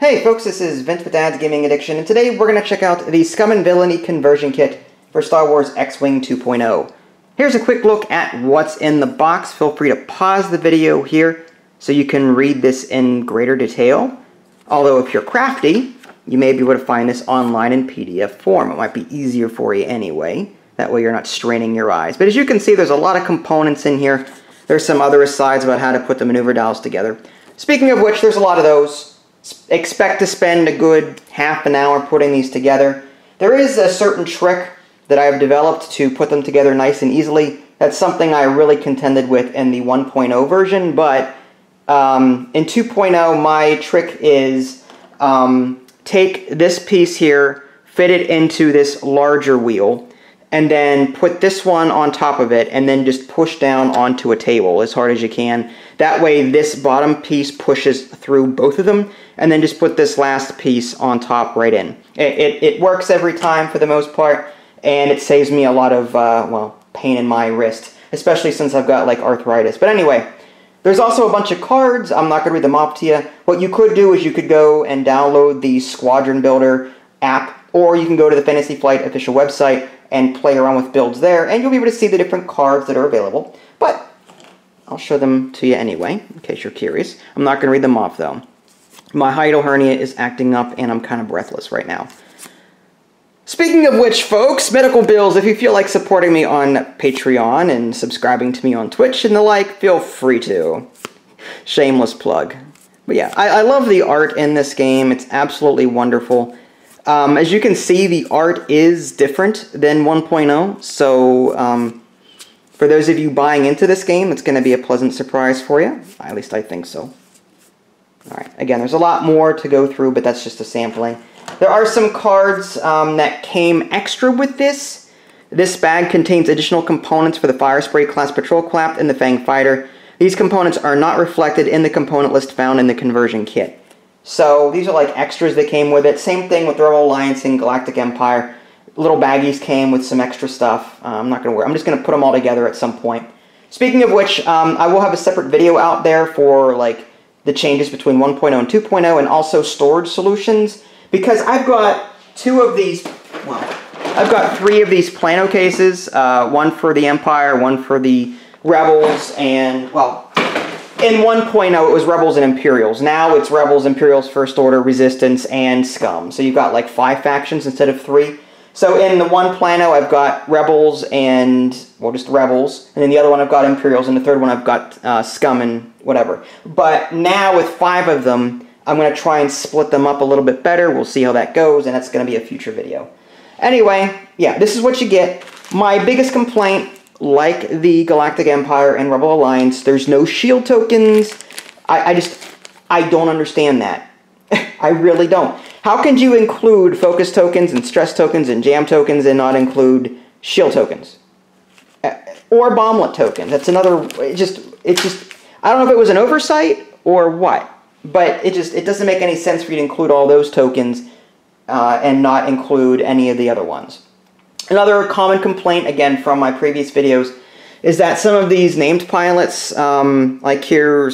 Hey folks, this is Vince with Dad's Gaming Addiction, and today we're going to check out the Scum and Villainy Conversion Kit for Star Wars X-Wing 2.0. Here's a quick look at what's in the box. Feel free to pause the video here so you can read this in greater detail. Although if you're crafty, you may be able to find this online in PDF form. It might be easier for you anyway. That way you're not straining your eyes. But as you can see, there's a lot of components in here. There's some other asides about how to put the maneuver dials together. Speaking of which, there's a lot of those. Expect to spend a good half an hour putting these together. There is a certain trick that I have developed to put them together nice and easily. That's something I really contended with in the 1.0 version, but in 2.0 my trick is take this piece here, fit it into this larger wheel, and then put this one on top of it, and then just push down onto a table as hard as you can. That way this bottom piece pushes through both of them, and then just put this last piece on top right in. It works every time for the most part, and it saves me a lot of, pain in my wrist, especially since I've got, arthritis. But anyway, there's also a bunch of cards. I'm not going to read them off to you. What you could do is you could go and download the Squadron Builder app, or you can go to the Fantasy Flight official website and play around with builds there, and you'll be able to see the different cards that are available. But I'll show them to you anyway, in case you're curious. I'm not going to read them off, though. My hiatal hernia is acting up, and I'm kind of breathless right now. Speaking of which, folks, medical bills, if you feel like supporting me on Patreon and subscribing to me on Twitch and the like, feel free to. Shameless plug. But yeah, I love the art in this game. It's absolutely wonderful. As you can see, the art is different than 1.0, so for those of you buying into this game, it's going to be a pleasant surprise for you. At least I think so. Alright, again, there's a lot more to go through, but that's just a sampling. There are some cards that came extra with this. This bag contains additional components for the Fire Spray Class Patrol Craft and the Fang Fighter. These components are not reflected in the component list found in the conversion kit. So these are like extras that came with it. Same thing with Rebel Alliance and Galactic Empire. Little baggies came with some extra stuff. I'm not going to worry. I'm just going to put them all together at some point. Speaking of which, I will have a separate video out there for the changes between 1.0 and 2.0 and also storage solutions. Because I've got three of these Plano cases. One for the Empire, one for the Rebels, and, in 1.0, it was Rebels and Imperials. Now it's Rebels, Imperials, First Order, Resistance, and Scum. So you've got five factions instead of three. So in the one Plano, I've got Rebels and, just Rebels. And in the other one, I've got Imperials. And the third one, I've got Scum and whatever. But now with five of them, I'm going to try and split them up a little bit better. We'll see how that goes, and that's going to be a future video. Anyway, yeah, this is what you get. My biggest complaint, like the Galactic Empire and Rebel Alliance, there's no shield tokens. I don't understand that. I really don't. How can you include focus tokens and stress tokens and jam tokens and not include shield tokens? Or bomblet tokens. That's another, I don't know if it was an oversight or what, but it doesn't make any sense for you to include all those tokens and not include any of the other ones. Another common complaint, again, from my previous videos, is that some of these named pilots, here's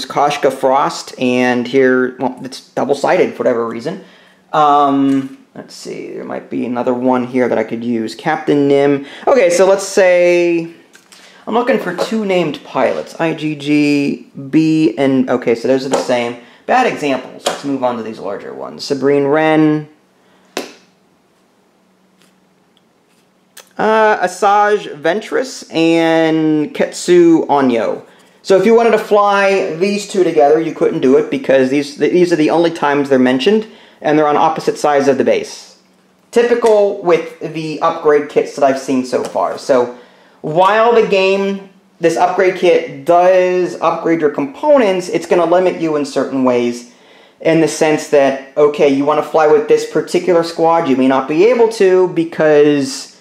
Kashka Frost, and here, it's double-sided for whatever reason. Let's see, there might be another one here that I could use. Captain Nim. Okay, so let's say I'm looking for two named pilots, Igg B, and, okay, so those are the same. Bad examples. Let's move on to these larger ones. Sabine Wren. Asajj Ventress and Ketsu Onyo. So if you wanted to fly these two together, you couldn't do it because these are the only times they're mentioned, and they're on opposite sides of the base. Typical with the upgrade kits that I've seen so far. So while this upgrade kit does upgrade your components, it's going to limit you in certain ways, in the sense that, okay, you want to fly with this particular squad, you may not be able to because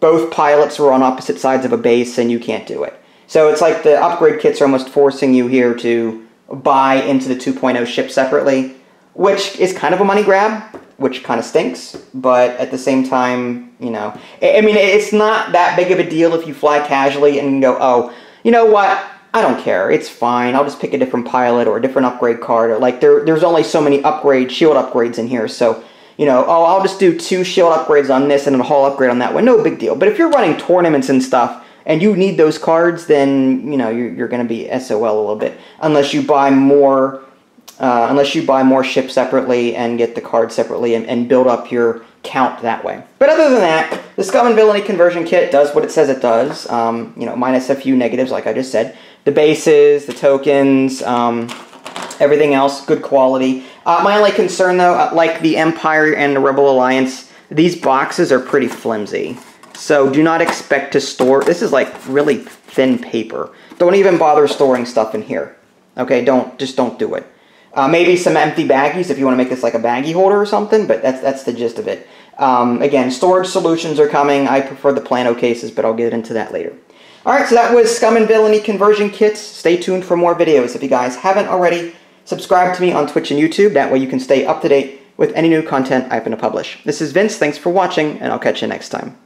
both pilots were on opposite sides of a base and you can't do it. So it's like the upgrade kits are almost forcing you here to buy into the 2.0 ship separately, which is kind of a money grab, which kind of stinks, but at the same time, it's not that big of a deal if you fly casually and go, oh, you know what, I don't care, it's fine, I'll just pick a different pilot or a different upgrade card. Or like there's only so many shield upgrades in here, so, you know, oh, I'll just do 2 shield upgrades on this and a whole upgrade on that one, no big deal. But if you're running tournaments and stuff, and you need those cards, then, you know, you're going to be SOL a little bit. Unless you buy more, ships separately and get the cards separately and build up your count that way. But other than that, the Scum and Villainy Conversion Kit does what it says it does, you know, minus a few negatives, like I just said. The bases, the tokens, everything else, good quality. My only concern, though, like the Empire and the Rebel Alliance, these boxes are pretty flimsy. So do not expect to store... This is like really thin paper. Don't even bother storing stuff in here. Okay, just don't do it. Maybe some empty baggies if you want to make this like a baggie holder or something, but that's the gist of it. Again, storage solutions are coming. I prefer the Plano cases, but I'll get into that later. Alright, so that was Scum and Villainy Conversion Kits. Stay tuned for more videos. If you guys haven't already, subscribe to me on Twitch and YouTube. That way you can stay up to date with any new content I happen to publish. This is Vince, thanks for watching, and I'll catch you next time.